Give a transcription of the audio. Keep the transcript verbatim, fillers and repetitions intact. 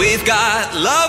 We've got love.